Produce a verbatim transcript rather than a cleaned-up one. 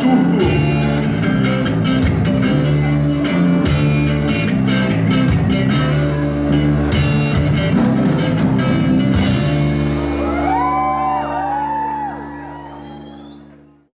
Surdo.